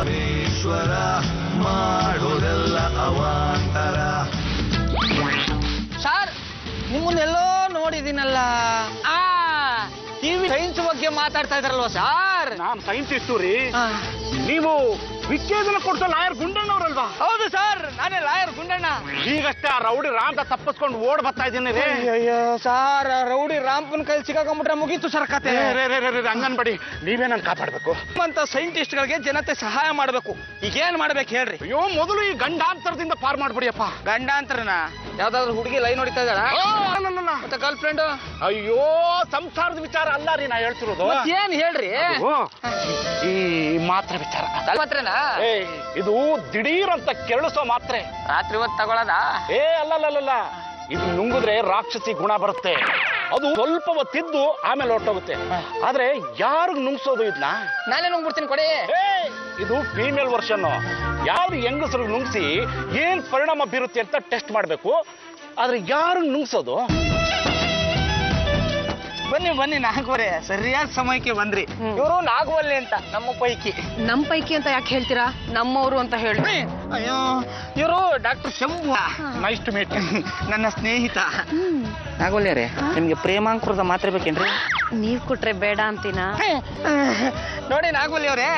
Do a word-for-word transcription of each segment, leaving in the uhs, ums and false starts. ಮಹಾದೇಶ್ವರ ಮಾಡೋದೆಲ್ಲ ಅವಾಂತರ. ಸರ್, ನಿಮ್ಮನ್ನೆಲ್ಲೋ ನೋಡಿದ್ದೀನಲ್ಲ, ಆ ನೀವು ಸೈನ್ಸ್ ಬಗ್ಗೆ ಮಾತಾಡ್ತಾ ಇದ್ರಲ್ವಾ ಸರ್? ನಾನು ಸೈಂಟಿಸ್ಟು ರೀ. ನೀವು ವಿಚ್ಛೇದನ ಕೊಡ್ತಾ ಲಾಯರ್ ಗುಂಡಣ್ಣ ಅವರಲ್ವಾ? ಹೌದು ಸರ್, ನಾನೇ ಲಾಯರ್ ಗುಂಡಣ್ಣ. ಈಗಷ್ಟೇ ಆ ರೌಡಿ ರಾಂಪ ತಪ್ಪಿಸ್ಕೊಂಡು ಓಡ್ ಬರ್ತಾ ಇದ್ದೀನಿ ರೀ. ಅಯ್ಯೋ ಸರ್, ರೌಡಿ ರಾಂಪನ ಕೈಲಿ ಸಿಕ್ಕಾಕೊಂಡ್ಬಿಟ್ರೆ ಮುಗೀತು ಸರ್ ಕತೆ. ಹಂಗನ್ಬೇಡಿ, ನೀವೇ ನಾನು ಕಾಪಾಡಬೇಕು ಅಂತ. ಸೈಂಟಿಸ್ಟ್ಗಳಿಗೆ ಜನತೆ ಸಹಾಯ ಮಾಡಬೇಕು. ಈಗೇನ್ ಮಾಡ್ಬೇಕು ಹೇಳ್ರಿ? ಅಯ್ಯೋ, ಮೊದಲು ಈ ಗಂಡಾಂತರದಿಂದ ಪಾರ್ ಮಾಡ್ಬಿಡಿಯಪ್ಪ. ಗಂಡಾಂತರನ? ಯಾವ್ದಾದ್ರು ಹುಡುಗಿ ಲೈನ್ ನೋಡಿತಾ ಇದ್ದಾಳ? ಮತ್ತೆ ಗರ್ಲ್ ಫ್ರೆಂಡ್? ಅಯ್ಯೋ, ಸಂಸಾರದ ವಿಚಾರ ಅಲ್ಲ ರೀ ನಾ ಹೇಳ್ತಿರೋದು. ಏನ್ ಹೇಳ್ರಿ? ಈ ಮಾತ್ರ ವಿಚಾರ. ಮಾತ್ರೆನಾ ಇದು? ದಿಢೀರ್ ಅಂತ ಕೆರಳಿಸೋ ಮಾತ್ರೆ. ರಾತ್ರಿ ಹೊತ್ತು ತಗೊಳ್ಳೋದ? ಏ ಅಲ್ಲಲ್ಲ, ಇದು ನುಂಗಿದ್ರೆ ರಾಕ್ಷಸಿ ಗುಣ ಬರುತ್ತೆ. ಅದು ಸ್ವಲ್ಪ ಹೊತ್ತಿದ್ದು ಆಮೇಲೆ ಹೊರಟೋಗುತ್ತೆ. ಆದ್ರೆ ಯಾರಿಗ್ ನುಂಗ್ಸೋದು ಇದನ್ನ? ನಾನೇ ನುಂಗ್ಬಿಡ್ತೀನಿ ಕೊಡಿ. ಇದು ಫೀಮೇಲ್ ವರ್ಷನ್. ಯಾರು ಹೆಂಗಸರಿಗೆ ನುಂಗ್ಸಿ ಏನ್ ಪರಿಣಾಮ ಬೀರುತ್ತೆ ಅಂತ ಟೆಸ್ಟ್ ಮಾಡ್ಬೇಕು. ಆದ್ರೆ ಯಾರು ನುಂಗ್ಸೋದು? ಬನ್ನಿ ಬನ್ನಿ ನಾಗವರೆ, ಸರಿಯಾದ ಸಮಯಕ್ಕೆ ಬಂದ್ರಿ. ಇವರು ನಾಗವಲ್ಲಿ ಅಂತ ನಮ್ಮ ಪೈಕಿ. ನಮ್ಮ ಪೈಕಿ ಅಂತ ಯಾಕೆ ಹೇಳ್ತೀರಾ? ನಮ್ಮವರು ಅಂತ ಹೇಳಿ. ಅಯ್ಯೋ, ಇವರು doctor Shambhu. Nice to meet. ನನ್ನ ಸ್ನೇಹಿತ. ನಾಗವಲ್ಯರೇ, ನಿಮ್ಗೆ ಪ್ರೇಮಾಂಕುರದ ಮಾತ್ರೆ ಬೇಕೇನ್ರಿ? ನೀವ್ ಕೊಟ್ರೆ ಬೇಡ ಅಂತೀನಾ? ನೋಡಿ ನಾಗವಲ್ಯವರೇ,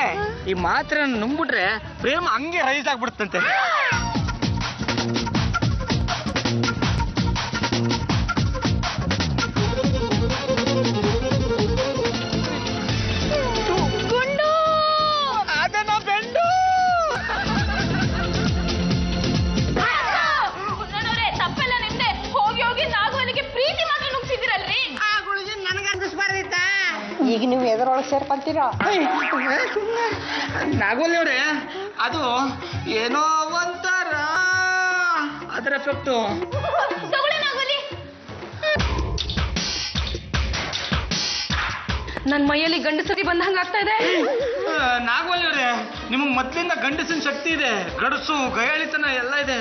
ಈ ಮಾತ್ರೆ ನುಂಗ್ಬಿಟ್ರೆ ಪ್ರೇಮ ಹಂಗೆ ರೈಸ್ ಆಗ್ಬಿಡುತ್ತಂತೆ. ಈಗ ನೀವು ಎದರೊಳಗೆ ಸೇರ್ಕೊಂತೀರಾ? ನಾಗೋಲಿ ಅವ್ರೆ, ಅದು ಏನೋ ಒಂಥರ ಅದರ ಎಫೆಕ್ಟು. ನನ್ನ ಮೈಯಲ್ಲಿ ಗಂಡಸರಿ ಬಂದ ಹಂಗೆ ಆಗ್ತಾ ಇದೆ. ನಾಗೋಲಿ ಅವ್ರೆ, ನಿಮಗೆ ಮೊದಲಿಂದ ಗಂಡಸಿನ ಶಕ್ತಿ ಇದೆ, ಗಡಸು ಗಯಾಳಿತನ ಎಲ್ಲ ಇದೆ,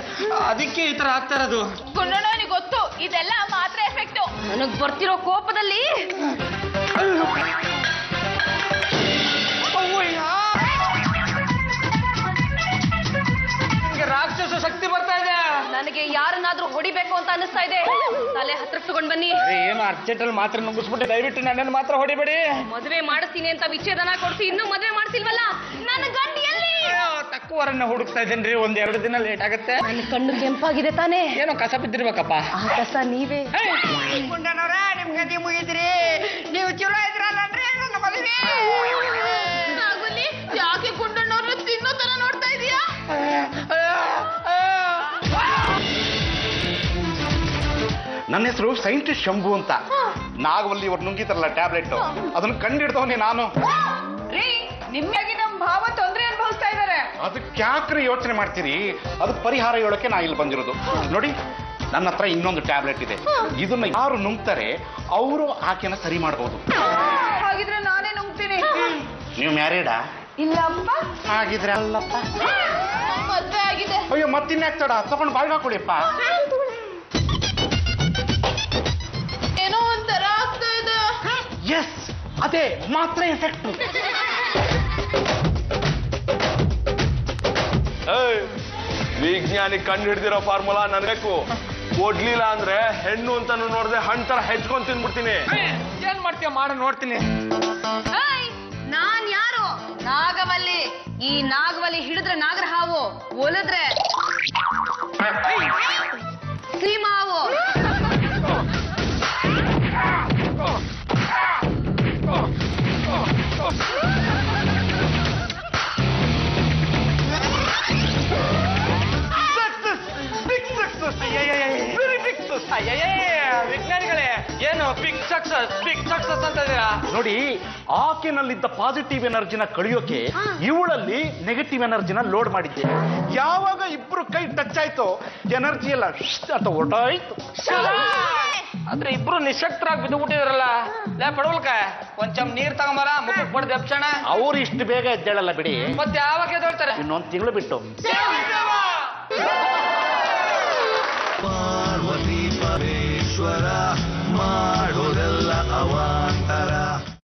ಅದಕ್ಕೆ ಈ ತರ ಆಗ್ತಾ ಇರೋದು. ಕೊಂಡೋಣಿ ಗೊತ್ತು, ಇದೆಲ್ಲ ಮಾತ್ರ ಎಫೆಕ್ಟು. ನನಗೆ ಬರ್ತಿರೋ ಕೋಪದಲ್ಲಿ ರಾಕ್ಷಸ ಶಕ್ತಿ ಬರ್ತಾ ಇದೆ. ನನಗೆ ಯಾರನ್ನಾದ್ರೂ ಹೊಡಿಬೇಕು ಅಂತ ಅನಿಸ್ತಾ ಇದೆ. ತಲೆ ಹತ್ರ ತಗೊಂಡ್ ಬನ್ನಿ. ಏನು ಅರ್ಜೆಂಟ್ ಅಲ್ಲಿ ಮಾತ್ರ ನುಗ್ಗಿಸ್ಬಿಟ್ಟು ದಯವಿಟ್ಟು ನನ್ನನ್ನು ಮಾತ್ರ ಹೊಡಿಬೇಡಿ. ಮದುವೆ ಮಾಡಿಸ್ತೀನಿ ಅಂತ ವಿಚ್ಛೇದನ ಕೊಡ್ಸಿ ಇನ್ನೂ ಮದುವೆ ಮಾಡ್ಸಿಲ್ವಲ್ಲ, ನನ್ನ ಗಂಡ ಎಲ್ಲಿ? ತಕ್ಕುವರನ್ನ ಹುಡುಕ್ತಾ ಇದ್ದೀನಿ ರೀ. ಒಂದ್ ಎರಡು ದಿನ ಲೇಟ್ ಆಗುತ್ತೆ. ನನ್ನ ಕಣ್ಣು ಕೆಂಪಾಗಿದೆ ತಾನೇ? ಏನೋ ಕಸ ಬಿದ್ದಿರ್ಬೇಕಪ್ಪ. ಆ ಕಸ ನೀವೇ ಗುಂಡನವರ. ನಿಮ್ ಗತಿ ಮುಗಿದ್ರಿ. ನೀವು ಚಲೋ ಇದ್ರಲ್ಲನ್ರಿ ನನ್ನ ಮದುವೆ. ಆಗುಲಿ ಯಾಕೆ ಗುಂಡಣ್ಣವ್ರು ತಿನ್ನೋ ತರ ನೋಡ್ತಾ ಇದೀಯಾ? ನನ್ನ ಹೆಸರು ಸೈಂಟಿಸ್ಟ್ ಶಂಭು ಅಂತ. ನಾಗವಲ್ಲಿ ಇವ್ರು ನುಂಗಿತಾರಲ್ಲ ಟ್ಯಾಬ್ಲೆಟ್, ಅದನ್ನು ಕಂಡಿಡ್ತವನಿ ನಾನು. ನಿಮ್ಮಾಗಿ ನಮ್ಮ ಭಾವ ತೊಂದರೆ ಅನುಭವಿಸ್ತಾ ಇದ್ದಾರೆ. ಅದಕ್ಕೆ ಯಾಕ್ರಿ ಯೋಚನೆ ಮಾಡ್ತೀರಿ? ಅದು ಪರಿಹಾರ ಹೇಳೋಕೆ ನಾ ಇಲ್ಲಿ ಬಂದಿರೋದು. ನೋಡಿ, ನನ್ನ ಹತ್ರ ಇನ್ನೊಂದು ಟ್ಯಾಬ್ಲೆಟ್ ಇದೆ. ಇದನ್ನ ಯಾರು ನುಂಗ್ತಾರೆ ಅವರು ಆಕೆನ ಸರಿ ಮಾಡಬಹುದು. ಹಾಗಿದ್ರೆ ನಾನೇ ನುಂಗ್ತೀನಿ. ನೀವು ಮ್ಯಾರಿಡಾ? ಇಲ್ಲಪ್ಪ. ಹಾಗಿದ್ರೆ ಅಲ್ಲಪ್ಪ, ಮದುವೆ ಆಗಿದೆ. ಅಯ್ಯೋ, ಮತ್ತಿನ್ಯಾಕ್ ತಡ? ತಗೊಂಡು ಬಾಯ್ಗೆ ಹಾಕೊಳ್ಳಿಪ್ಪ. ಏನೋ ಒಂಥರ ಆಗ್ತಾ ಇದೆ. ಎಸ್, ಅದೇ ಮಾತ್ರ ಎಫೆಕ್ಟ್. ವಿಜ್ಞಾನಿ ಕಂಡು ಹಿಡಿದಿರೋ ಫಾರ್ಮುಲಾ ನನಗು ಕೊಡ್ಲಿಲ್ಲ ಅಂದ್ರೆ ಹೆಣ್ಣು ಅಂತ ನೋಡಿದ್ರೆ ಹಣ್ಣು ತರ ಹೆಚ್ಕೊಂಡ್ ತಿನ್ಬಿಡ್ತೀನಿ. ಏನ್ ಮಾಡ್ತೀಯ ಮಾಡು, ನೋಡ್ತೀನಿ. ನಾನ್ ಯಾರು? ನಾಗವಲ್ಲಿ. ಈ ನಾಗವಲ್ಲಿ ಹಿಡಿದ್ರೆ ನಾಗರ ಹಾವು, ಒಲಿದ್ರೆ ಸೀಮಾವು. ವಿಜ್ಞಾನಿಗಳೇ, ಏನು ಬಿಗ್ ಸಕ್ಸಸ್ ಬಿಗ್ ಸಕ್ಸಸ್ ಅಂತ ಇದೀರಾ? ನೋಡಿ, ಆಕೆನಲ್ಲಿದ್ದ ಪಾಸಿಟಿವ್ ಎನರ್ಜಿನ ಕಳಿಯೋಕೆ ಇವಳಲ್ಲಿ ನೆಗೆಟಿವ್ ಎನರ್ಜಿನ ಲೋಡ್ ಮಾಡಿದ್ದೆ. ಯಾವಾಗ ಇಬ್ರು ಕೈ ಟಚ್ ಆಯ್ತು, ಎನರ್ಜಿ ಎಲ್ಲ ಅಂತ ಹೊರಟಾಯ್ತು. ಆದ್ರೆ ಇಬ್ರು ನಿಶಕ್ತರಾಗಿ ಬಿದ್ದು ಬಿಟ್ಟಿದ್ರಲ್ಲ. ಲೇ ಪಡವಲ್ಕ, ಒಂದ್ ಚಮ್ ನೀರ್ ತಗೊಂಬರ, ಮುಖಕ್ಕೆ ಬಡ್ದು ಎಬ್ಸೋಣ. ಅವ್ರು ಇಷ್ಟು ಬೇಗ ಎದ್ದೇಳಲ್ಲ ಬಿಡಿ. ಮತ್ತೆ ಯಾವಾಗ ಎದ್ದೇಳ್ತಾರೆ? ಇನ್ನೊಂದ್ ತಿಂಗಳು ಬಿಟ್ಟು.